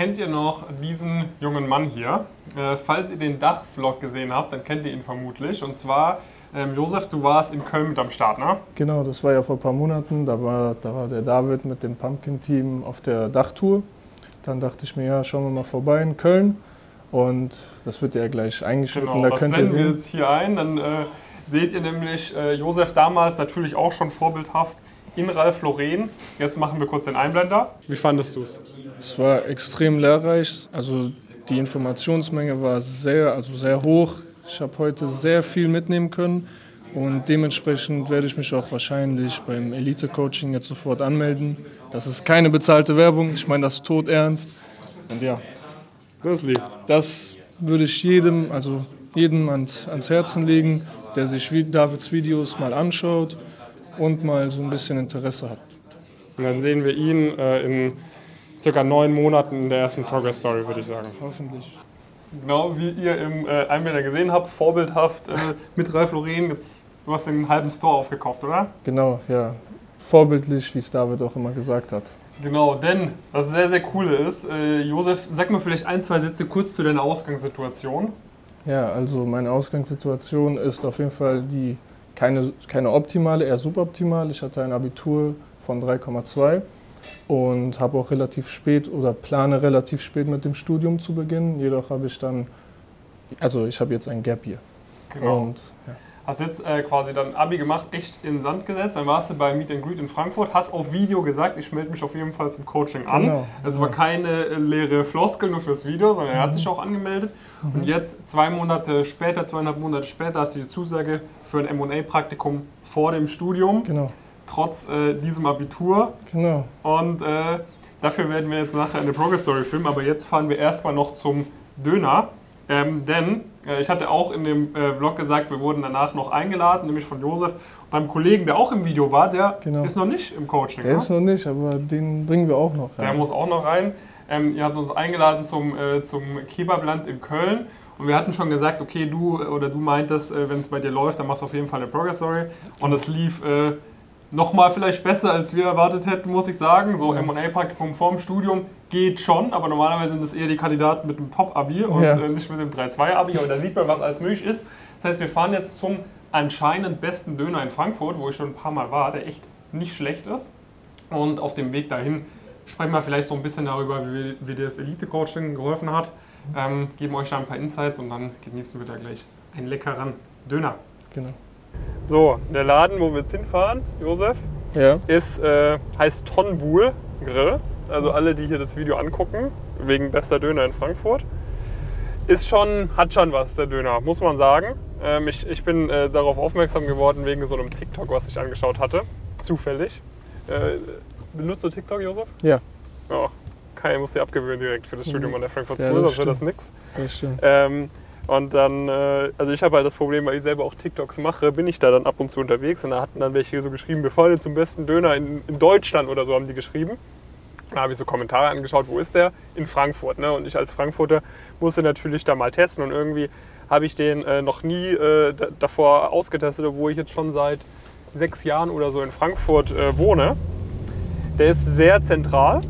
Kennt ihr noch diesen jungen Mann hier? Falls ihr den Dach-Vlog gesehen habt, dann kennt ihr ihn vermutlich. Und zwar, Josef, du warst in Köln mit am Start, ne? Genau, das war ja vor ein paar Monaten. Da war der David mit dem Pumpkin-Team auf der Dachtour. Dann dachte ich mir, ja, schauen wir mal vorbei in Köln. Und das wird ja gleich eingeschnitten. Genau, da könnt ihr sehen. Wir jetzt hier ein. Dann seht ihr nämlich Josef damals natürlich auch schon vorbildhaft in Ralph Lauren. Jetzt machen wir kurz den Einblender. Wie fandest du es? Es war extrem lehrreich. Also die Informationsmenge war sehr hoch. Ich habe heute sehr viel mitnehmen können. Und dementsprechend werde ich mich auch wahrscheinlich beim Elite-Coaching jetzt sofort anmelden. Das ist keine bezahlte Werbung. Ich meine das todernst. Und ja. Das liegt. Das würde ich jedem ans Herzen legen, der sich Davids Videos mal anschaut und mal so ein bisschen Interesse hat. Und dann sehen wir ihn in ca. 9 Monaten in der ersten Progress-Story, würde ich sagen. Hoffentlich. Genau, wie ihr im Einblender gesehen habt, vorbildhaft mit Ralph Lauren. Jetzt, du hast den halben Store aufgekauft, oder? Genau, ja. Vorbildlich, wie es David auch immer gesagt hat. Genau, denn was sehr cool ist, Josef, sag mal vielleicht 1, 2 Sätze kurz zu deiner Ausgangssituation. Ja, also meine Ausgangssituation ist auf jeden Fall die keine optimale, eher suboptimal. Ich hatte ein Abitur von 3,2 und habe auch relativ spät oder plane relativ spät mit dem Studium zu beginnen. Jedoch habe ich dann, also ich habe jetzt ein Gap hier. Genau. Und, ja. Hast jetzt quasi dann Abi gemacht, echt in den Sand gesetzt, dann warst du bei Meet & Greet in Frankfurt, hast auf Video gesagt, ich melde mich auf jeden Fall zum Coaching an. Genau. Es war keine leere Floskel nur fürs Video, sondern er hat sich auch angemeldet. Und jetzt 2,5 Monate später hast du die Zusage für ein M&A-Praktikum vor dem Studium, genau, trotz diesem Abitur. Genau. Und dafür werden wir jetzt nachher eine Progress-Story filmen, aber jetzt fahren wir erstmal noch zum Döner. Denn ich hatte auch in dem Vlog gesagt, wir wurden danach noch eingeladen, nämlich von Josef und einem Kollegen, der auch im Video war, der genau ist noch nicht im Coaching. Der ist noch nicht, aber den bringen wir auch noch rein. Der muss auch noch rein. Ihr habt uns eingeladen zum Kebabland in Köln und wir hatten schon gesagt, okay, du meintest, wenn es bei dir läuft, dann machst du auf jeden Fall eine Progress-Story. Und es lief nochmal vielleicht besser, als wir erwartet hätten, muss ich sagen. So M&A-Praktikum vorm Studium geht schon, aber normalerweise sind es eher die Kandidaten mit dem Top-Abi und nicht mit dem 3,2-Abi. Aber da sieht man, was alles möglich ist. Das heißt, wir fahren jetzt zum anscheinend besten Döner in Frankfurt, wo ich schon ein paar Mal war, der echt nicht schlecht ist. Und auf dem Weg dahin sprechen wir vielleicht so ein bisschen darüber, wie dir das Elite-Coaching geholfen hat. Geben euch da ein paar Insights und dann genießen wir da gleich einen leckeren Döner. Genau. So, der Laden, wo wir jetzt hinfahren, Josef, ja, heißt Tonbul Grill. Also alle, die hier das Video angucken, wegen bester Döner in Frankfurt. Hat schon was, der Döner, muss man sagen. Ich bin darauf aufmerksam geworden wegen so einem TikTok, was ich angeschaut hatte. Zufällig. Benutzt du TikTok, Josef? Ja. Oh, Kai muss sie abgewöhnen direkt für das Studium an der Frankfurt School, sonst wird das nix. Das stimmt. Und dann, also ich habe halt das Problem, weil ich selber auch TikToks mache, bin ich da dann ab und zu unterwegs. Und da hatten dann welche so geschrieben, wir fahren zum besten Döner in Deutschland oder so, haben die geschrieben. Da habe ich so Kommentare angeschaut, wo ist der? In Frankfurt, ne? Und ich als Frankfurter musste natürlich da mal testen. Und irgendwie habe ich den noch nie davor ausgetestet, obwohl ich jetzt schon seit 6 Jahren oder so in Frankfurt wohne. Der ist sehr zentral.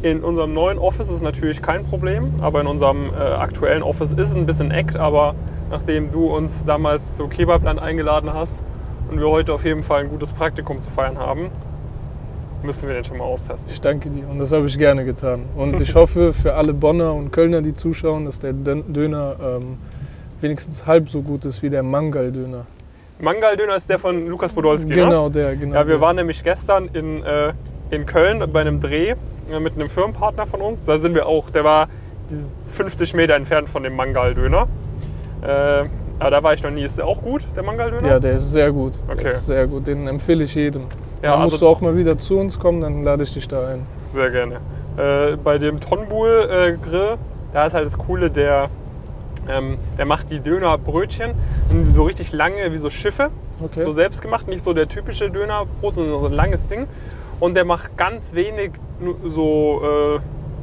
In unserem neuen Office ist natürlich kein Problem, aber in unserem aktuellen Office ist es ein bisschen eckt, aber nachdem du uns damals zu Kebabland eingeladen hast und wir heute auf jeden Fall ein gutes Praktikum zu feiern haben, müssen wir den schon mal austesten. Ich danke dir und das habe ich gerne getan. Und ich hoffe für alle Bonner und Kölner, die zuschauen, dass der Döner wenigstens halb so gut ist wie der Mangaldöner. Mangaldöner ist der von Lukas Podolski, genau, ne? Der, genau. Ja, wir waren nämlich gestern in Köln bei einem Dreh mit einem Firmenpartner von uns. Da sind wir auch, der war 50 Meter entfernt von dem Mangaldöner. Aber da war ich noch nie. Ist der auch gut, der Mangaldöner? Ja, der ist sehr gut. Okay. Der ist sehr gut. Den empfehle ich jedem. Ja, dann musst du auch mal wieder zu uns kommen, dann lade ich dich da ein. Sehr gerne. Bei dem Tonbul Grill, da ist halt das Coole, der macht die Dönerbrötchen so richtig lange, wie so Schiffe. Okay. So selbstgemacht, nicht so der typische Dönerbrot, sondern so ein langes Ding. Und der macht ganz wenig so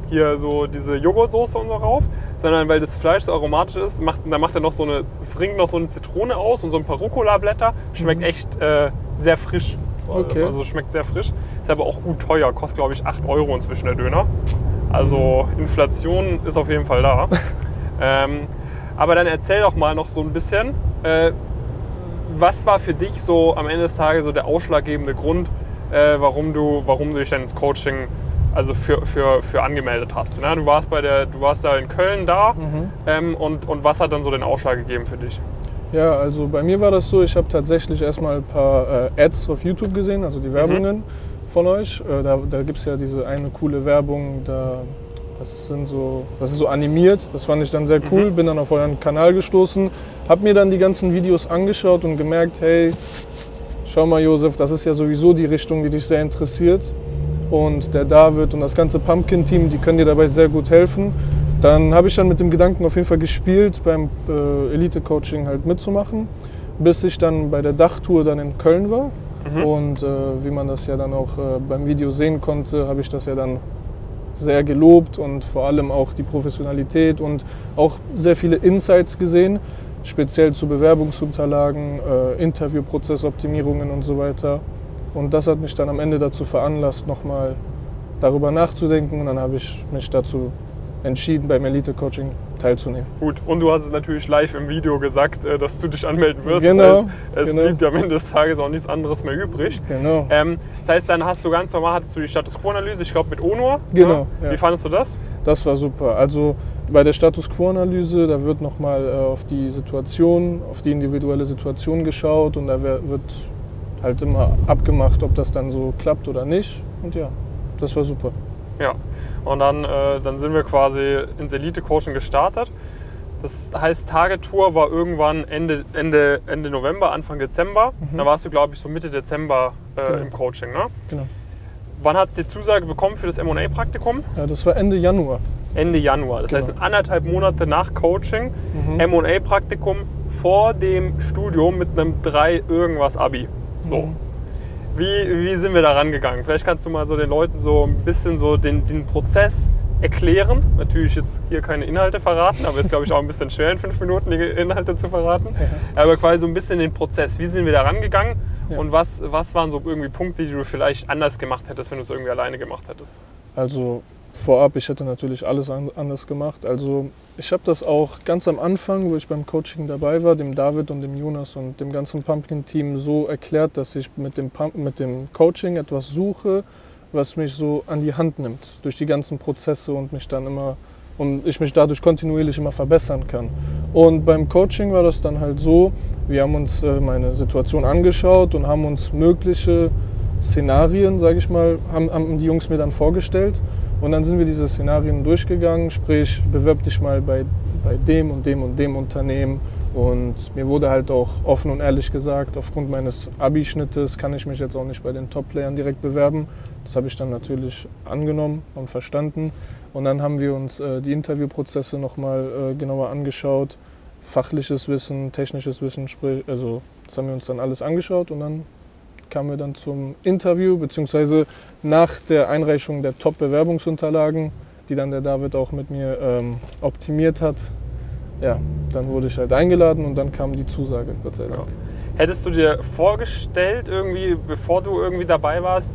hier so diese Joghurtsoße und so rauf, sondern weil das Fleisch so aromatisch ist, macht er noch so eine Zitrone aus und so ein paar Rucola-Blätter. Schmeckt echt sehr frisch. Okay. Also schmeckt sehr frisch. Ist aber auch gut teuer, kostet glaube ich 8 € inzwischen der Döner. Also Inflation ist auf jeden Fall da. Aber dann erzähl doch mal noch so ein bisschen, was war für dich so am Ende des Tages so der ausschlaggebende Grund, warum du dich dann ins Coaching also für angemeldet hast? Ne? Du warst da in Köln da, und was hat dann so den Ausschlag gegeben für dich? Ja, also bei mir war das so, ich habe tatsächlich erstmal ein paar Ads auf YouTube gesehen, also die Werbungen von euch. Da gibt es ja diese eine coole Werbung, das ist so animiert, das fand ich dann sehr cool, bin dann auf euren Kanal gestoßen, habe mir dann die ganzen Videos angeschaut und gemerkt, hey, schau mal Josef, das ist ja sowieso die Richtung, die dich sehr interessiert. Und der David und das ganze Pumpkin-Team, die können dir dabei sehr gut helfen. Dann habe ich dann mit dem Gedanken auf jeden Fall gespielt, beim Elite-Coaching halt mitzumachen, bis ich dann bei der Dach-Tour dann in Köln war. Und wie man das ja dann auch beim Video sehen konnte, habe ich das ja dann sehr gelobt und vor allem auch die Professionalität und auch sehr viele Insights gesehen, speziell zu Bewerbungsunterlagen, Interviewprozessoptimierungen und so weiter. Und das hat mich dann am Ende dazu veranlasst, nochmal darüber nachzudenken, und dann habe ich mich dazu entschieden, beim Elite-Coaching teilzunehmen. Gut, und du hast es natürlich live im Video gesagt, dass du dich anmelden wirst. Genau. Das heißt, es blieb am Ende des Tages auch nichts anderes mehr übrig. Genau. Das heißt, dann hattest du die Status Quo Analyse, ich glaube mit Onur. Genau. Ja. Wie fandest du das? Das war super. Also bei der Status Quo Analyse, da wird nochmal auf die individuelle Situation geschaut, und da wird halt immer abgemacht, ob das dann so klappt oder nicht. Und ja, das war super. Ja, und dann sind wir quasi ins Elite-Coaching gestartet. Das heißt, Tagetour war irgendwann Ende November, Anfang Dezember. Da warst du, glaube ich, so Mitte Dezember genau. Im Coaching, ne? Genau. Wann hast du die Zusage bekommen für das M&A-Praktikum? Ja, das war Ende Januar. Ende Januar, das heißt anderthalb Monate nach Coaching, M&A-Praktikum vor dem Studium mit einem 3-irgendwas-Abi. So. Wie sind wir da rangegangen? Vielleicht kannst du mal so den Leuten so ein bisschen so den Prozess erklären. Natürlich jetzt hier keine Inhalte verraten, aber ist, glaube ich, auch ein bisschen schwer in 5 Minuten die Inhalte zu verraten. Ja. Aber quasi so ein bisschen den Prozess. Wie sind wir da rangegangen, und was waren so irgendwie Punkte, die du vielleicht anders gemacht hättest, wenn du es irgendwie alleine gemacht hättest? Also vorab, ich hätte natürlich alles anders gemacht. Also ich habe das auch ganz am Anfang, wo ich beim Coaching dabei war, dem David und dem Jonas und dem ganzen Pumpkin-Team so erklärt, dass ich mit dem Coaching etwas suche, was mich so an die Hand nimmt durch die ganzen Prozesse und ich mich dadurch kontinuierlich immer verbessern kann. Und beim Coaching war das dann halt so, wir haben uns meine Situation angeschaut und haben uns mögliche Szenarien, sage ich mal, haben die Jungs mir dann vorgestellt. Und dann sind wir diese Szenarien durchgegangen, sprich, bewirb dich mal bei dem und dem und dem Unternehmen. Und mir wurde halt auch offen und ehrlich gesagt, aufgrund meines Abi-Schnittes kann ich mich jetzt auch nicht bei den Top-Playern direkt bewerben. Das habe ich dann natürlich angenommen und verstanden. Und dann haben wir uns die Interviewprozesse nochmal genauer angeschaut. Fachliches Wissen, technisches Wissen, sprich, also das haben wir uns dann alles angeschaut, und dann kamen wir dann zum Interview, beziehungsweise nach der Einreichung der Top-Bewerbungsunterlagen, die dann der David auch mit mir optimiert hat. Ja, dann wurde ich halt eingeladen, und dann kam die Zusage, Gott sei Dank. Ja. Hättest du dir vorgestellt, irgendwie, bevor du irgendwie dabei warst,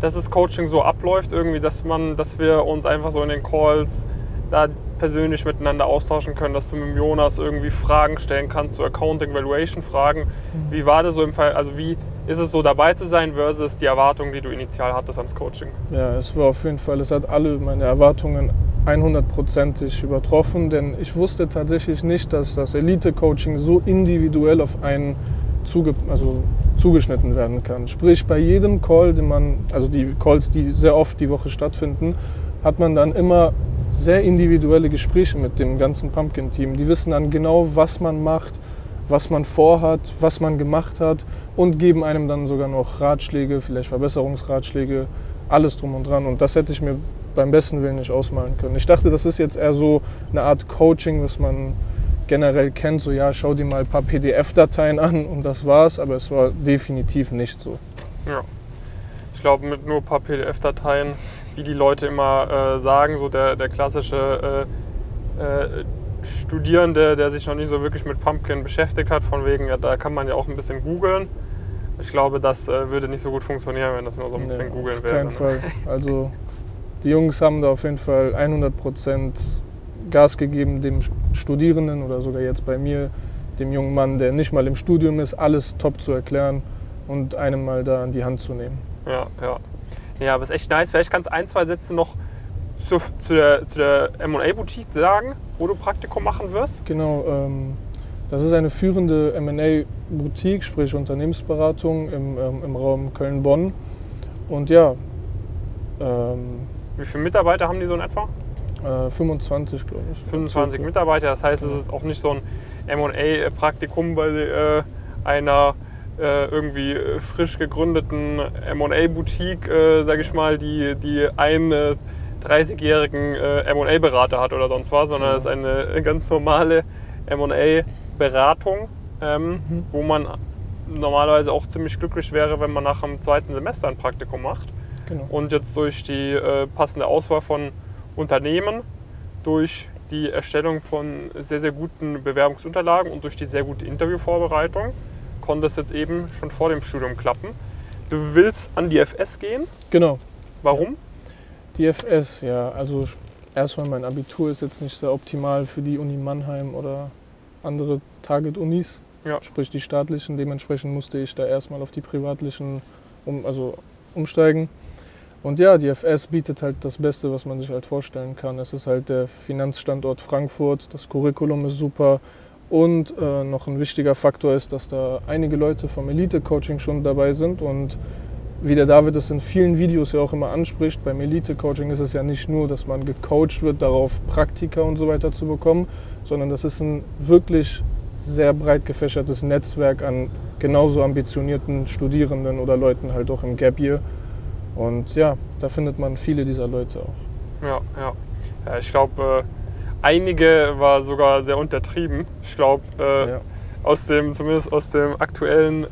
dass das Coaching so abläuft, irgendwie, dass wir uns einfach so in den Calls da persönlich miteinander austauschen können, dass du mit Jonas irgendwie Fragen stellen kannst, so Accounting, Valuation-Fragen. Wie war das so im Fall, also wie ist es so dabei zu sein versus die Erwartungen, die du initial hattest ans Coaching? Ja, es war auf jeden Fall, es hat alle meine Erwartungen 100%ig übertroffen, denn ich wusste tatsächlich nicht, dass das Elite-Coaching so individuell auf einen zugeschnitten werden kann. Sprich, bei jedem Call, die Calls, die sehr oft die Woche stattfinden, hat man dann immer sehr individuelle Gespräche mit dem ganzen Pumpkin-Team. Die wissen dann genau, was man macht, was man vorhat, was man gemacht hat, und geben einem dann sogar noch Ratschläge, vielleicht Verbesserungsratschläge, alles drum und dran. Und das hätte ich mir beim besten Willen nicht ausmalen können. Ich dachte, das ist jetzt eher so eine Art Coaching, was man generell kennt, so ja, schau dir mal ein paar PDF-Dateien an und das war's, aber es war definitiv nicht so. Ja. Ich glaube, mit nur ein paar PDF-Dateien, wie die Leute immer sagen, so der klassische Studierende, der sich noch nicht so wirklich mit Pumpkin beschäftigt hat, von wegen, ja, da kann man ja auch ein bisschen googeln. Ich glaube, das würde nicht so gut funktionieren, wenn das nur so ein bisschen googeln wäre. Auf keinen Fall. Also Die Jungs haben da auf jeden Fall 100% Gas gegeben, dem Studierenden oder sogar jetzt bei mir, dem jungen Mann, der nicht mal im Studium ist, alles top zu erklären und einem mal da an die Hand zu nehmen. Ja, ja. Ja, aber ist echt nice. Vielleicht kannst du ein, zwei Sätze noch zu der M&A-Boutique sagen, wo du Praktikum machen wirst. Genau. Das ist eine führende M&A-Boutique, sprich Unternehmensberatung im Raum Köln-Bonn. Und ja. Wie viele Mitarbeiter haben die so in etwa? 25, glaube ich. 25 Mitarbeiter, das heißt, es ist auch nicht so ein M&A-Praktikum bei einer irgendwie frisch gegründeten M&A-Boutique, sage ich mal, die einen 30-jährigen M&A-Berater hat oder sonst was, sondern es ist eine ganz normale M&A-Beratung, wo man normalerweise auch ziemlich glücklich wäre, wenn man nach dem zweiten Semester ein Praktikum macht. Genau. Und jetzt durch die passende Auswahl von Unternehmen, durch die Erstellung von sehr, sehr guten Bewerbungsunterlagen und durch die sehr gute Interviewvorbereitung konnte es jetzt eben schon vor dem Studium klappen. Du willst an die FS gehen? Genau. Warum? Die FS, ja, also erstmal mein Abitur ist jetzt nicht sehr optimal für die Uni Mannheim oder andere Target-Unis, ja, sprich die staatlichen. Dementsprechend musste ich da erstmal auf die privatlichen umsteigen. Und ja, die FS bietet halt das Beste, was man sich halt vorstellen kann. Es ist halt der Finanzstandort Frankfurt, das Curriculum ist super und noch ein wichtiger Faktor ist, dass da einige Leute vom Elite-Coaching schon dabei sind und wie der David es in vielen Videos ja auch immer anspricht, beim Elite-Coaching ist es ja nicht nur, dass man gecoacht wird, darauf Praktika und so weiter zu bekommen, sondern das ist ein wirklich sehr breit gefächertes Netzwerk an genauso ambitionierten Studierenden oder Leuten halt auch im Gap Year. Und ja, da findet man viele dieser Leute auch. Ja, ja. Ja, ich glaube, einige war sogar sehr untertrieben. Ich glaube, ja, zumindest aus dem aktuellen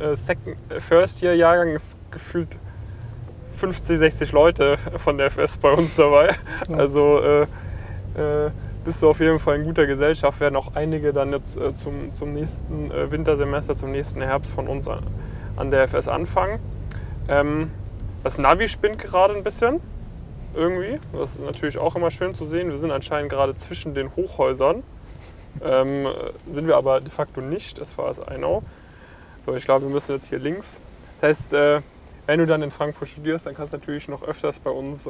First-Year-Jahrgang ist gefühlt 50, 60 Leute von der FS bei uns dabei. Ja. Also bist du auf jeden Fall in guter Gesellschaft. Werden auch einige dann jetzt zum nächsten Wintersemester, zum nächsten Herbst von uns an der FS anfangen. Das Navi spinnt gerade ein bisschen, irgendwie. Das ist natürlich auch immer schön zu sehen. Wir sind anscheinend gerade zwischen den Hochhäusern. Sind wir aber de facto nicht. Das war es Einau. So, ich glaube, wir müssen jetzt hier links. Das heißt, wenn du dann in Frankfurt studierst, dann kannst du natürlich noch öfters bei uns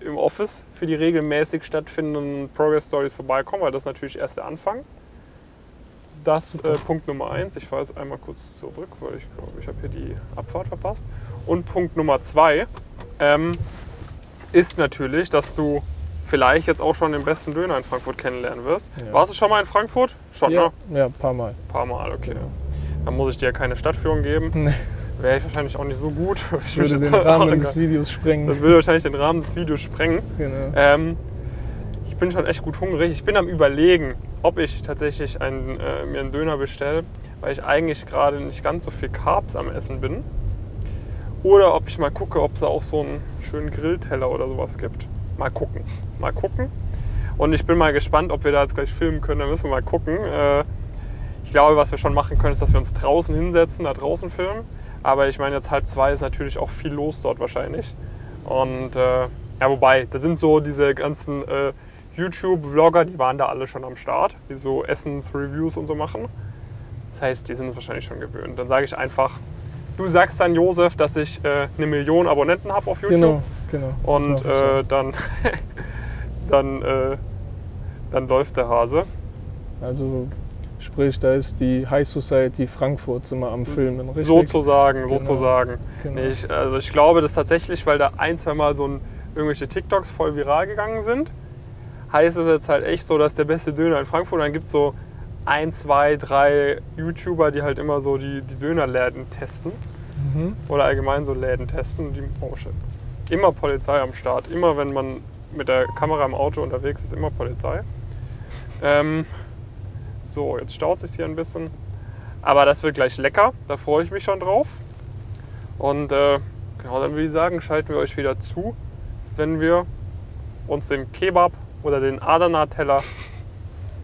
im Office für die regelmäßig stattfindenden Progress-Stories vorbeikommen, weil das ist natürlich erst der Anfang. Das Punkt Nummer 1. Ich fahre jetzt einmal kurz zurück, weil ich glaube, ich habe hier die Abfahrt verpasst. Und Punkt Nummer 2 ist natürlich, dass du vielleicht jetzt auch schon den besten Döner in Frankfurt kennenlernen wirst. Ja. Warst du schon mal in Frankfurt? Schon, ja, ne? Ja, ein paar Mal. Ein paar Mal, okay. Genau. Dann muss ich dir keine Stadtführung geben. Nee. Wäre ich wahrscheinlich auch nicht so gut. Das würde den Rahmen des Videos sprengen. Das würde wahrscheinlich den Rahmen des Videos sprengen. Genau. Ich bin schon echt gut hungrig. Ich bin am Überlegen, ob ich tatsächlich mir einen Döner bestelle, weil ich eigentlich gerade nicht ganz so viel Carbs am Essen bin. Oder ob ich mal gucke, ob es da auch so einen schönen Grillteller oder sowas gibt. Mal gucken. Mal gucken. Und ich bin mal gespannt, ob wir da jetzt gleich filmen können. Da müssen wir mal gucken. Ich glaube, was wir schon machen können, ist, dass wir uns draußen hinsetzen, da draußen filmen. Aber ich meine, jetzt 1:30 ist natürlich auch viel los dort wahrscheinlich. Und ja, wobei, da sind so diese ganzen YouTube-Vlogger, die waren da alle schon am Start, die so Essens-Reviews und so machen. Das heißt, die sind es wahrscheinlich schon gewöhnt. Dann sage ich einfach, du sagst dann Josef, dass ich 1 Million Abonnenten habe auf YouTube. Genau, genau. Und dann läuft der Hase. Also sprich, da ist die High Society Frankfurt immer am Filmen, richtig? Sozusagen, genau, sozusagen. Genau. Also ich glaube, dass tatsächlich, weil da ein, zwei Mal irgendwelche TikToks voll viral gegangen sind, heißt es jetzt halt echt so, dass der beste Döner in Frankfurt, dann gibt es so 1, 2, 3 YouTuber, die halt immer so die Dönerläden testen. Mhm. Oder allgemein so Läden testen. Die, oh shit. Immer Polizei am Start. Immer wenn man mit der Kamera im Auto unterwegs ist, immer Polizei. So, jetzt staut sich hier ein bisschen. Aber das wird gleich lecker. Da freue ich mich schon drauf. Und genau, dann würde ich sagen, schalten wir euch wieder zu, wenn wir uns den Kebab oder den Adana-Teller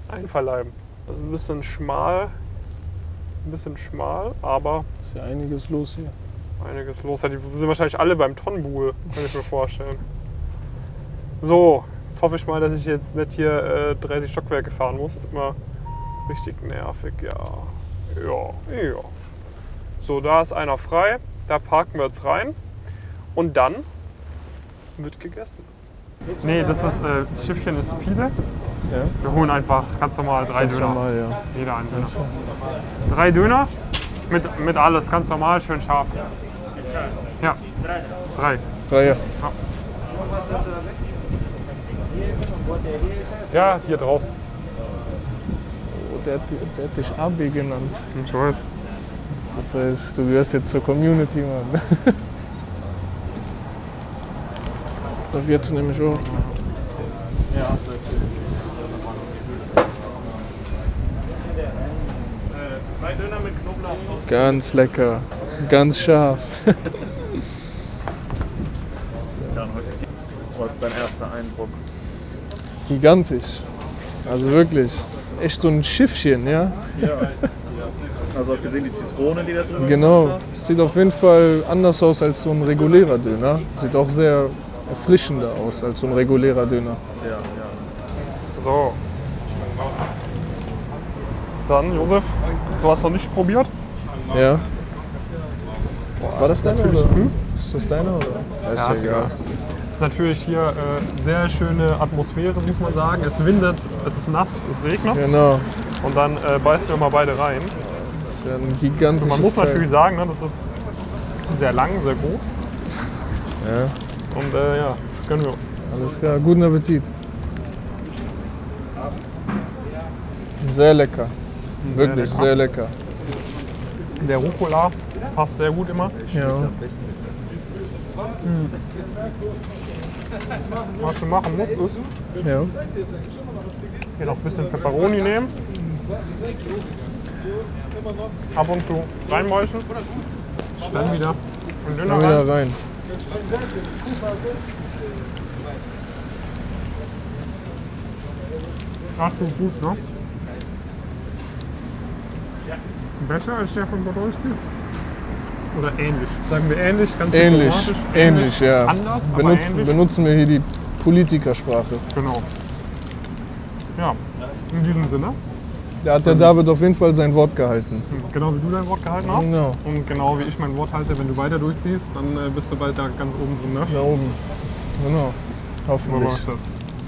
einverleiben. Das ist ein bisschen schmal, aber... Ist ja einiges los hier. Einiges los. Die sind wahrscheinlich alle beim Tonbul, kann ich mir vorstellen. So, jetzt hoffe ich mal, dass ich jetzt nicht hier 30 Stockwerke fahren muss. Das ist immer richtig nervig, ja. Ja, ja. So, da ist einer frei. Da parken wir jetzt rein. Und dann wird gegessen. Nee, das ist Schiffchen ist Pide. Ja. Wir holen einfach ganz normal 3 Döner. Normal, ja. Jeder einen Döner. 3 Döner mit alles, ganz normal, schön scharf. Ja. 3. 3, ja. Ja, hier draußen. Oh, der hat dich AB genannt. Ich weiß. Das heißt, du gehörst jetzt zur Community, Mann. Da wird nämlich auch. Ja. Döner mit Knoblauch. Ganz lecker, ganz scharf. Was ist dein erster Eindruck? Gigantisch, also wirklich, das ist echt so ein Schiffchen, ja? Ja, also auch gesehen die Zitrone, die da drin ist. Genau, sieht auf jeden Fall anders aus als so ein regulärer Döner. Sieht auch sehr erfrischender aus als so ein regulärer Döner. Ja, ja. So. Dann, Josef, du hast noch nicht probiert? Ja. Boah, war das deiner? Ist das deiner? Ja, ist ja egal. Es ist natürlich hier sehr schöne Atmosphäre, muss man sagen. Es windet, es ist nass, es regnet. Genau. Und dann beißen wir mal beide rein. Das ist ja ein gigantisches also man muss natürlich sagen, ne, das ist sehr lang, sehr groß. Ja. Und ja, das können wir. Alles klar, guten Appetit. Sehr lecker. Wirklich sehr lecker. Der Rucola passt sehr gut immer. Ja. Was du machen musst, ist hier noch ein bisschen Peperoni nehmen, ab und zu reinmäuschen, dann wieder in den Döner rein. Ach, so gut, ne? Besser als der von Podolski? Oder ähnlich? Sagen wir ähnlich, ganz diplomatisch. Ähnlich, ja. Anders, benutzen wir hier die Politikersprache. Genau. Ja, in diesem Sinne. Da hat der David auf jeden Fall sein Wort gehalten. Genau wie du dein Wort gehalten hast. Genau. Und genau wie ich mein Wort halte, wenn du weiter durchziehst, dann bist du bald da ganz oben drin, ne? Da oben. Genau. Hoffentlich.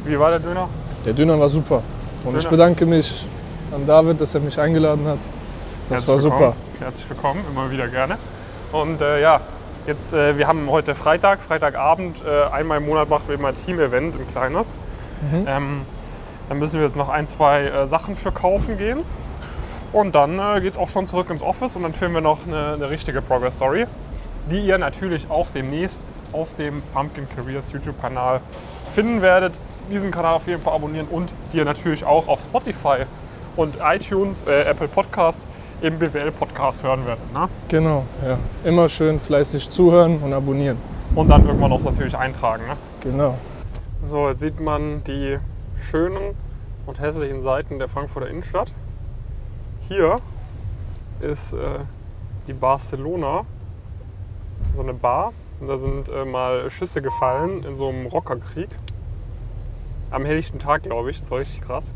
Wie war der Döner? Der Döner war super. Und ich bedanke mich an David, dass er mich eingeladen hat. Das war super. Herzlich willkommen, immer wieder gerne. Und ja, jetzt, wir haben heute Freitagabend, einmal im Monat machen wir immer ein Team-Event, ein kleines. Mhm. Da müssen wir jetzt noch ein, zwei Sachen für kaufen gehen. Und dann geht es auch schon zurück ins Office und dann filmen wir noch eine richtige Progress-Story, die ihr natürlich auch demnächst auf dem Pumpkin Careers YouTube-Kanal finden werdet. Diesen Kanal auf jeden Fall abonnieren und die ihr natürlich auch auf Spotify und iTunes, Apple Podcasts, im BWL-Podcast hören werden. Ne? Genau, ja. Immer schön fleißig zuhören und abonnieren. Und dann irgendwann auch natürlich eintragen. Ne? Genau. So, jetzt sieht man die schönen und hässlichen Seiten der Frankfurter Innenstadt. Hier ist die Barcelona, so eine Bar. Und da sind mal Schüsse gefallen in so einem Rockerkrieg. Am helllichten Tag, glaube ich. Das war richtig krass.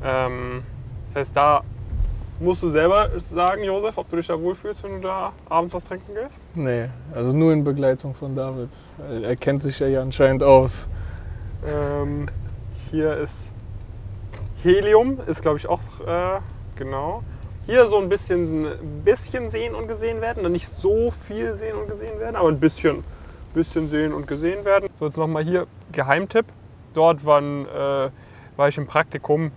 Das heißt, da musst du selber sagen, Josef, ob du dich da wohlfühlst, wenn du da abends was trinken gehst? Nee, also nur in Begleitung von David. Er kennt sich ja anscheinend aus. Hier ist Helium, ist glaube ich auch, genau. Hier so ein bisschen sehen und gesehen werden. Und nicht so viel sehen und gesehen werden, aber ein bisschen sehen und gesehen werden. So, jetzt nochmal hier Geheimtipp. Dort war ich im Praktikum.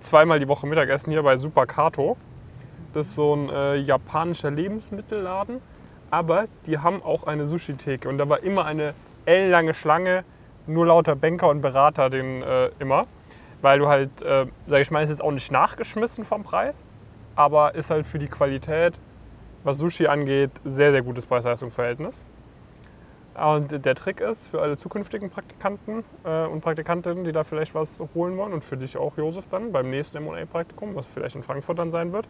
Zweimal die Woche Mittagessen hier bei Super Kato. Das ist so ein japanischer Lebensmittelladen. Aber die haben auch eine Sushi-Theke. Und da war immer eine ellenlange Schlange, nur lauter Banker und Berater immer. Weil du halt, sag ich mal, ist jetzt auch nicht nachgeschmissen vom Preis, aber ist halt für die Qualität, was Sushi angeht, sehr, sehr gutes Preis-Leistungs-Verhältnis. Und der Trick ist, für alle zukünftigen Praktikanten und Praktikantinnen, die da vielleicht was holen wollen und für dich auch, Josef, dann beim nächsten M&A-Praktikum, was vielleicht in Frankfurt dann sein wird,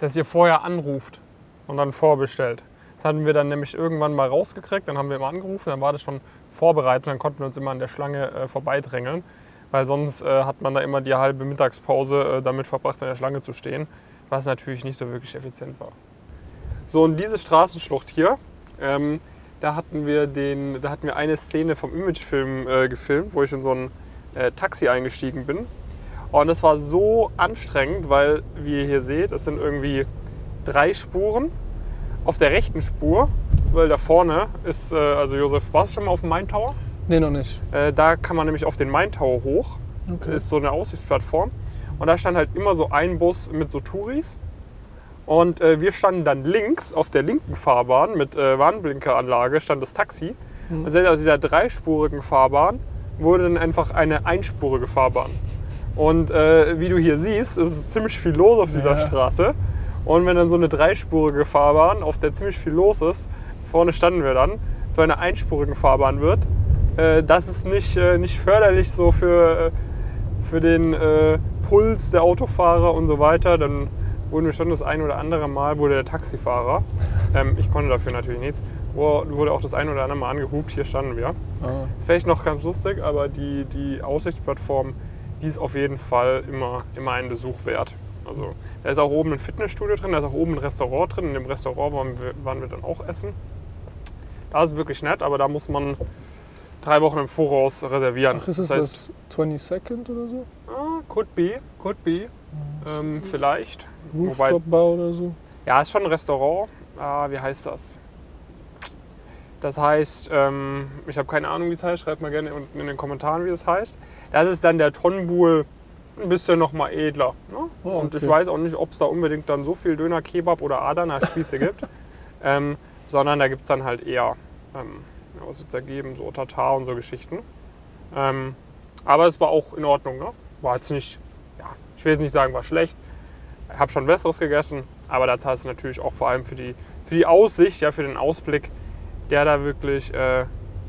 dass ihr vorher anruft und dann vorbestellt. Das hatten wir dann nämlich irgendwann mal rausgekriegt, dann haben wir immer angerufen, dann war das schon vorbereitet, dann konnten wir uns immer an der Schlange vorbeidrängeln, weil sonst hat man da immer die halbe Mittagspause damit verbracht, an der Schlange zu stehen, was natürlich nicht so wirklich effizient war. So, und diese Straßenschlucht hier, da hatten wir eine Szene vom Imagefilm gefilmt, wo ich in so ein Taxi eingestiegen bin. Und es war so anstrengend, weil, wie ihr hier seht, es sind irgendwie 3 Spuren. Auf der rechten Spur, weil da vorne ist, also Josef, warst du schon mal auf dem Main Tower? Nee, noch nicht. Da kann man nämlich auf den Main Tower hoch, okay. Ist so eine Aussichtsplattform. Und da stand halt immer so ein Bus mit so Touris. Und wir standen dann links auf der linken Fahrbahn mit Warnblinkeranlage, stand das Taxi. Mhm. Und selbst aus dieser 3-spurigen Fahrbahn wurde dann einfach eine einspurige Fahrbahn. Und wie du hier siehst, ist es ziemlich viel los auf dieser Straße. Und wenn dann so eine 3-spurige Fahrbahn, auf der ziemlich viel los ist, vorne standen wir dann, zu einer einspurigen Fahrbahn wird, das ist nicht förderlich so für den Puls der Autofahrer und so weiter. Dann wurden wir schon das ein oder andere Mal, wurde der Taxifahrer, ich konnte dafür natürlich nichts, wurde auch das ein oder andere Mal angehupt, hier standen wir. Ah. Ist vielleicht noch ganz lustig, aber die Aussichtsplattform, die ist auf jeden Fall immer einen Besuch wert. Also, da ist auch oben ein Fitnessstudio drin, da ist auch oben ein Restaurant drin. In dem Restaurant waren wir dann auch essen. Da ist wirklich nett, aber da muss man 3 Wochen im Voraus reservieren. Ach, ist es das 22nd oder so? Could be. Vielleicht. Rooftop Bar oder so? Ja, ist schon ein Restaurant. Wie heißt das? Das heißt, ich habe keine Ahnung, wie es heißt. Schreibt mal gerne unten in den Kommentaren, wie es heißt. Das ist dann der Tonbul. Ein bisschen noch mal edler. Ne? Oh, okay. Und ich weiß auch nicht, ob es da unbedingt dann so viel Döner, Kebab oder Adana-Spieße gibt. Sondern da gibt es dann halt eher, was wird es da geben, so Tatar und so Geschichten. Aber es war auch in Ordnung. Ne? War jetzt nicht, ja, ich will jetzt nicht sagen, war schlecht. Ich habe schon Besseres gegessen. Aber das heißt natürlich auch vor allem für die Aussicht, ja, für den Ausblick, der da wirklich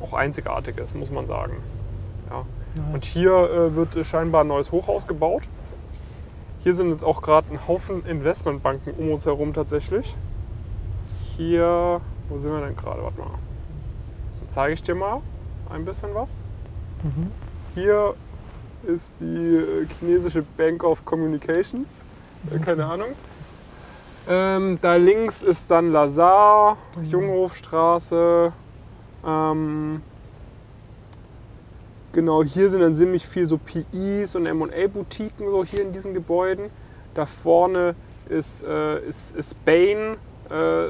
auch einzigartig ist, muss man sagen. Ja. Und hier wird scheinbar ein neues Hochhaus gebaut. Hier sind jetzt auch gerade ein Haufen Investmentbanken um uns herum tatsächlich. Hier, wo sind wir denn gerade? Warte mal. Dann zeige ich dir mal ein bisschen was. Mhm. Hier ist die chinesische Bank of Communications. Keine Ahnung. Da links ist San Lazar, Junghofstraße. Genau, hier sind dann ziemlich viel so PIs und M&A-Boutiquen so hier in diesen Gebäuden. Da vorne ist Bain,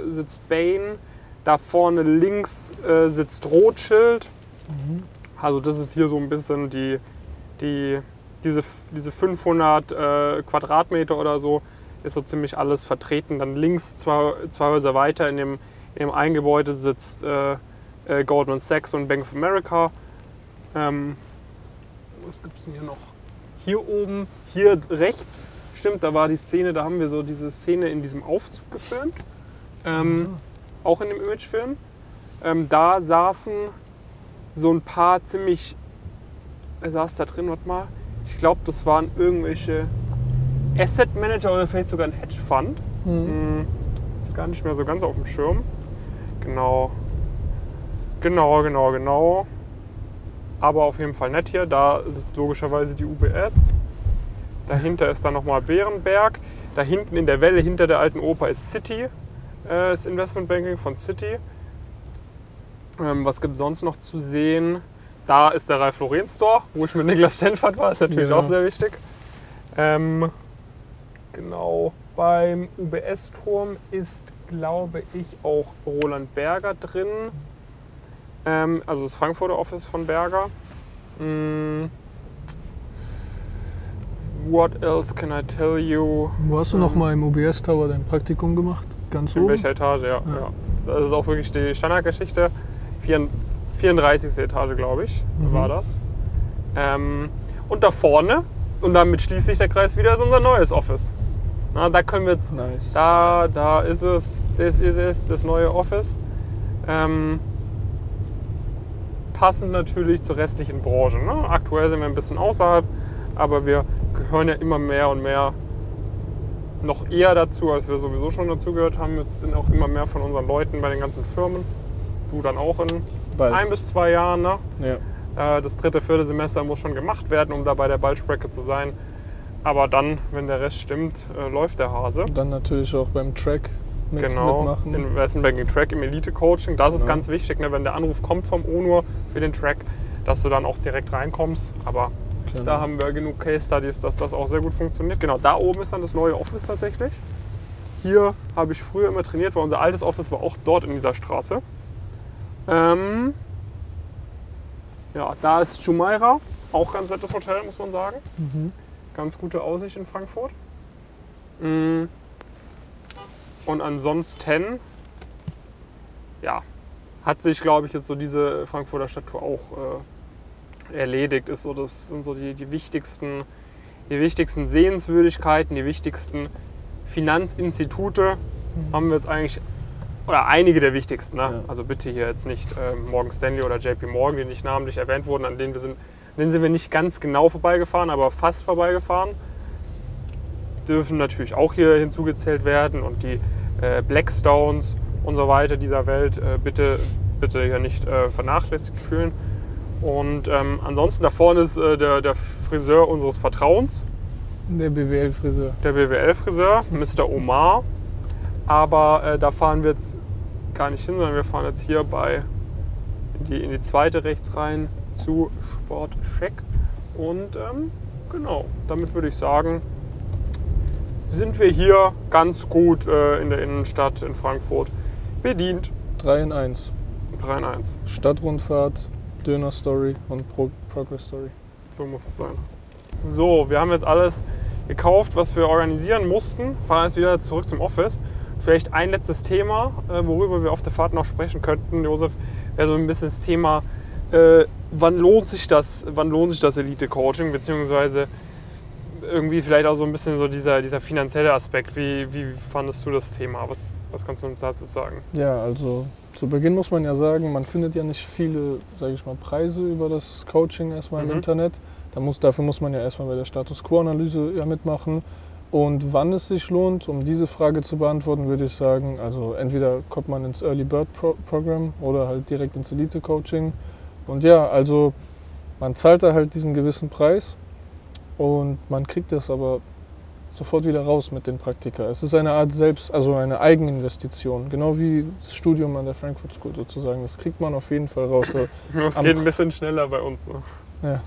sitzt Bain. Da vorne links sitzt Rothschild. Mhm. Also das ist hier so ein bisschen diese 500 Quadratmeter oder so, ist so ziemlich alles vertreten. Dann links 2 Häuser weiter in dem einen Gebäude sitzt Goldman Sachs und Bank of America. Was gibt es denn hier noch? Hier oben, hier rechts, stimmt, da war die Szene, da haben wir so diese Szene in diesem Aufzug gefilmt. Auch in dem Imagefilm. Da saßen so ein paar saß da drin, warte mal, ich glaube, das waren irgendwelche Asset Manager oder vielleicht sogar ein Hedgefund. Mhm. Ist gar nicht mehr so ganz auf dem Schirm. Genau. Aber auf jeden Fall nett hier, da sitzt logischerweise die UBS. Dahinter ist dann nochmal Bärenberg. Da hinten in der Welle, hinter der alten Oper, ist City, das Investmentbanking von City. Was gibt es sonst noch zu sehen? Da ist der Ralph Lauren Store, wo ich mit Niklas Stenfert war, ist natürlich auch sehr wichtig. Genau, beim UBS-Turm ist, glaube ich, auch Roland Berger drin. Also das Frankfurter Office von Berger. What else can I tell you? Wo hast du noch mal im UBS Tower dein Praktikum gemacht? Ganz oben? In welcher Etage, ja. Das ist auch wirklich die Standardgeschichte. 34. Etage, glaube ich, war das. Und da vorne, und damit schließt sich der Kreis wieder, ist unser neues Office. Na, da können wir jetzt, nice. Da ist es, das ist es, das neue Office. Passend natürlich zur restlichen Branche. Ne? Aktuell sind wir ein bisschen außerhalb, aber wir gehören ja immer mehr und mehr noch eher dazu, als wir sowieso schon dazugehört haben. Jetzt sind auch immer mehr von unseren Leuten bei den ganzen Firmen. Du dann auch in bald. 1 bis 2 Jahren. Ne? Ja. Das 3., 4. Semester muss schon gemacht werden, um da bei der Bulge-Bracket zu sein. Aber dann, wenn der Rest stimmt, läuft der Hase. Und dann natürlich auch beim Track mitmachen. Genau, Investment Banking Track im Elite-Coaching. Das ist ganz wichtig, ne? Wenn der Anruf kommt vom Onur für den Track, dass du dann auch direkt reinkommst. Aber genau, da haben wir genug Case Studies, dass das auch sehr gut funktioniert. Genau, da oben ist dann das neue Office tatsächlich. Hier habe ich früher immer trainiert, weil unser altes Office war auch dort in dieser Straße. Ja, da ist Jumeirah, auch ganz nettes Hotel, muss man sagen. Mhm. Ganz gute Aussicht in Frankfurt. Und ansonsten, ja, hat sich, glaube ich, jetzt so diese Frankfurter Stadttour auch erledigt. Ist so, das sind so die wichtigsten Sehenswürdigkeiten, die wichtigsten Finanzinstitute haben wir jetzt eigentlich, oder einige der wichtigsten. Ne? Ja. Also bitte hier jetzt nicht Morgan Stanley oder JP Morgan, die nicht namentlich erwähnt wurden, an denen sind wir nicht ganz genau vorbeigefahren, aber fast vorbeigefahren. Dürfen natürlich auch hier hinzugezählt werden und die Blackstones und so weiter dieser Welt bitte hier nicht vernachlässigt fühlen. Und ansonsten da vorne ist der Friseur unseres Vertrauens. Der BWL-Friseur. Der BWL-Friseur, Mr. Omar. Aber da fahren wir jetzt gar nicht hin, sondern wir fahren jetzt hier in die zweite rechts rein zu Sportcheck. Und genau, damit würde ich sagen, sind wir hier ganz gut in der Innenstadt in Frankfurt bedient. 3 in 1. 3 in 1. Stadtrundfahrt, Döner-Story und Progress-Story. So muss es sein. So, wir haben jetzt alles gekauft, was wir organisieren mussten. Fahren jetzt wieder zurück zum Office. Vielleicht ein letztes Thema, worüber wir auf der Fahrt noch sprechen könnten, Josef, wäre so ein bisschen das Thema, wann lohnt sich das Elite-Coaching, beziehungsweise irgendwie vielleicht auch so ein bisschen so dieser finanzielle Aspekt. Wie fandest du das Thema? Was kannst du uns dazu sagen? Ja, also zu Beginn muss man ja sagen, man findet ja nicht viele, sage ich mal, Preise über das Coaching erstmal im Internet. Dafür muss man ja erstmal bei der Status Quo Analyse mitmachen. Und wann es sich lohnt, um diese Frage zu beantworten, würde ich sagen, also entweder kommt man ins Early Bird Programm oder halt direkt ins Elite Coaching. Und ja, also man zahlt da halt diesen gewissen Preis. Und man kriegt das aber sofort wieder raus mit den Praktika. Es ist eine Art eine Eigeninvestition, genau wie das Studium an der Frankfurt School sozusagen. Das kriegt man auf jeden Fall raus. Das geht ein bisschen schneller bei uns. Ne? Ja.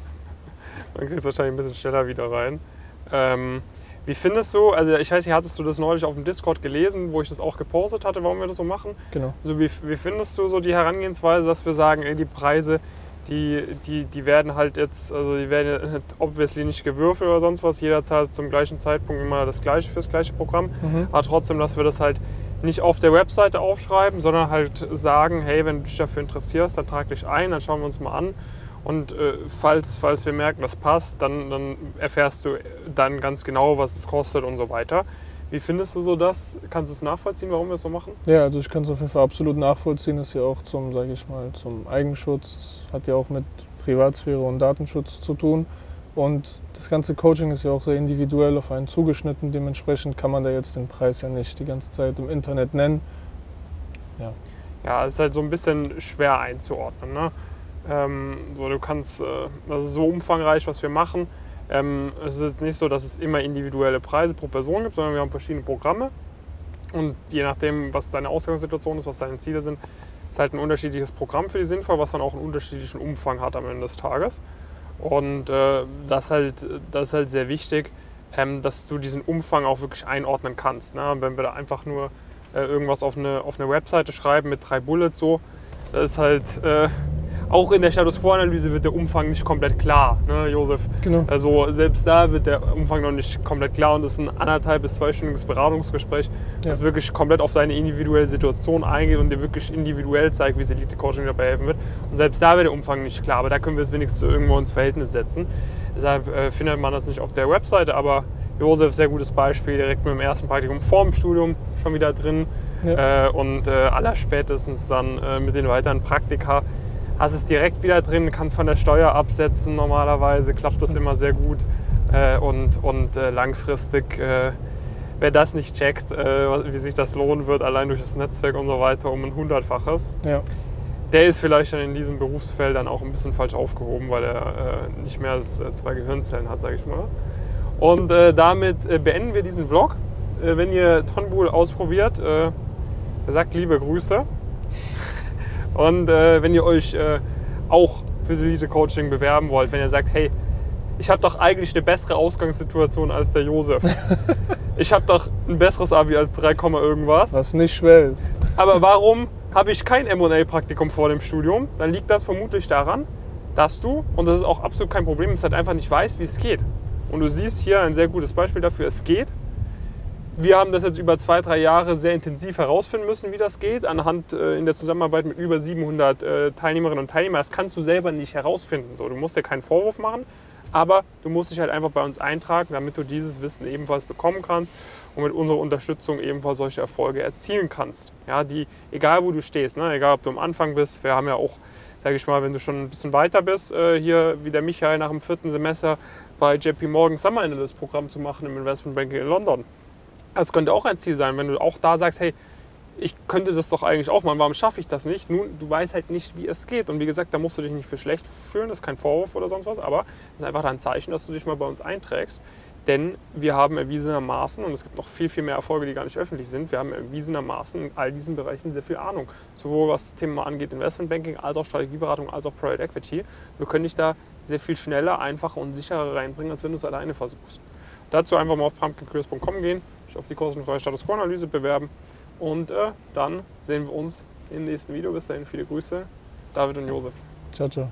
Man kriegt es wahrscheinlich ein bisschen schneller wieder rein. Wie findest du, also ich weiß nicht, hattest du das neulich auf dem Discord gelesen, wo ich das auch gepostet hatte, warum wir das so machen? Genau. Also wie findest du so die Herangehensweise, dass wir sagen, die Preise, die werden halt jetzt, also die werden obviously nicht gewürfelt oder sonst was. Jeder zahlt zum gleichen Zeitpunkt immer das Gleiche fürs gleiche Programm. Aber trotzdem, dass wir das halt nicht auf der Webseite aufschreiben, sondern halt sagen, hey, wenn du dich dafür interessierst, dann trag dich ein, dann schauen wir uns mal an. Und falls wir merken, das passt, dann erfährst du dann ganz genau, was es kostet und so weiter. Wie findest du so das? Kannst du es nachvollziehen, warum wir es so machen? Ja, also ich kann es auf jeden Fall absolut nachvollziehen. Das ist ja auch zum Eigenschutz. Das hat ja auch mit Privatsphäre und Datenschutz zu tun. Und das ganze Coaching ist ja auch sehr individuell auf einen zugeschnitten. Dementsprechend kann man da jetzt den Preis ja nicht die ganze Zeit im Internet nennen. Ja, es ist halt so ein bisschen schwer einzuordnen. Ne? Das ist so umfangreich, was wir machen. Es ist jetzt nicht so, dass es immer individuelle Preise pro Person gibt, sondern wir haben verschiedene Programme. Und je nachdem, was deine Ausgangssituation ist, was deine Ziele sind, ist halt ein unterschiedliches Programm für dich sinnvoll, was dann auch einen unterschiedlichen Umfang hat am Ende des Tages. Und das ist halt sehr wichtig, dass du diesen Umfang auch wirklich einordnen kannst. Ne? Wenn wir da einfach nur irgendwas auf eine Webseite schreiben mit 3 Bullets, so, das ist halt... Auch in der Status Quo Analyse wird der Umfang nicht komplett klar, ne, Josef? Genau. Also selbst da wird der Umfang noch nicht komplett klar und das ist ein 1,5- bis 2-stündiges Beratungsgespräch, das wirklich komplett auf deine individuelle Situation eingeht und dir wirklich individuell zeigt, wie es Elite-Coaching dabei helfen wird. Und selbst da wird der Umfang nicht klar, aber da können wir es wenigstens irgendwo ins Verhältnis setzen. Deshalb findet man das nicht auf der Webseite, aber Josef, sehr gutes Beispiel, direkt mit dem ersten Praktikum vorm Studium schon wieder drin. Ja. Allerspätestens dann mit den weiteren Praktika hast es direkt wieder drin, kannst von der Steuer absetzen, normalerweise klappt das immer sehr gut und langfristig wer das nicht checkt, wie sich das lohnen wird, allein durch das Netzwerk und so weiter, um ein 100-faches, ja, der ist vielleicht schon in diesem Berufsfeld dann auch ein bisschen falsch aufgehoben, weil er nicht mehr als 2 Gehirnzellen hat, sage ich mal. Und damit beenden wir diesen Vlog. Wenn ihr Tonbul ausprobiert, sagt liebe Grüße. Und wenn ihr euch auch fürs Elite-Coaching bewerben wollt, wenn ihr sagt, hey, ich habe doch eigentlich eine bessere Ausgangssituation als der Josef. Ich habe doch ein besseres Abi als 3, irgendwas. Was nicht schwer ist. Aber warum habe ich kein M&A-Praktikum vor dem Studium? Dann liegt das vermutlich daran, dass du, und das ist auch absolut kein Problem, es halt einfach nicht weißt, wie es geht. Und du siehst hier ein sehr gutes Beispiel dafür, es geht. Wir haben das jetzt über 2-3 Jahre sehr intensiv herausfinden müssen, wie das geht, anhand in der Zusammenarbeit mit über 700 Teilnehmerinnen und Teilnehmern. Das kannst du selber nicht herausfinden. So, du musst dir keinen Vorwurf machen, aber du musst dich halt einfach bei uns eintragen, damit du dieses Wissen ebenfalls bekommen kannst und mit unserer Unterstützung ebenfalls solche Erfolge erzielen kannst. Ja, die, egal wo du stehst, ne, egal ob du am Anfang bist, wir haben ja auch, sage ich mal, wenn du schon ein bisschen weiter bist, hier wie der Michael nach dem 4. Semester bei JP Morgan Summer Analyst das Programm zu machen im Investmentbanking in London. Das könnte auch ein Ziel sein, wenn du auch da sagst, hey, ich könnte das doch eigentlich auch machen, warum schaffe ich das nicht? Nun, du weißt halt nicht, wie es geht. Und wie gesagt, da musst du dich nicht für schlecht fühlen, das ist kein Vorwurf oder sonst was, aber das ist einfach ein Zeichen, dass du dich mal bei uns einträgst. Denn wir haben erwiesenermaßen, und es gibt noch viel, viel mehr Erfolge, die gar nicht öffentlich sind, wir haben erwiesenermaßen in all diesen Bereichen sehr viel Ahnung. Sowohl was das Thema angeht, Investmentbanking, als auch Strategieberatung, als auch Private Equity. Wir können dich da sehr viel schneller, einfacher und sicherer reinbringen, als wenn du es alleine versuchst. Dazu einfach mal auf pumpkinkurs.com gehen, sich auf die kostenfreie Status Quo Analyse bewerben und dann sehen wir uns im nächsten Video. Bis dahin, viele Grüße, David und Josef. Ciao, ciao.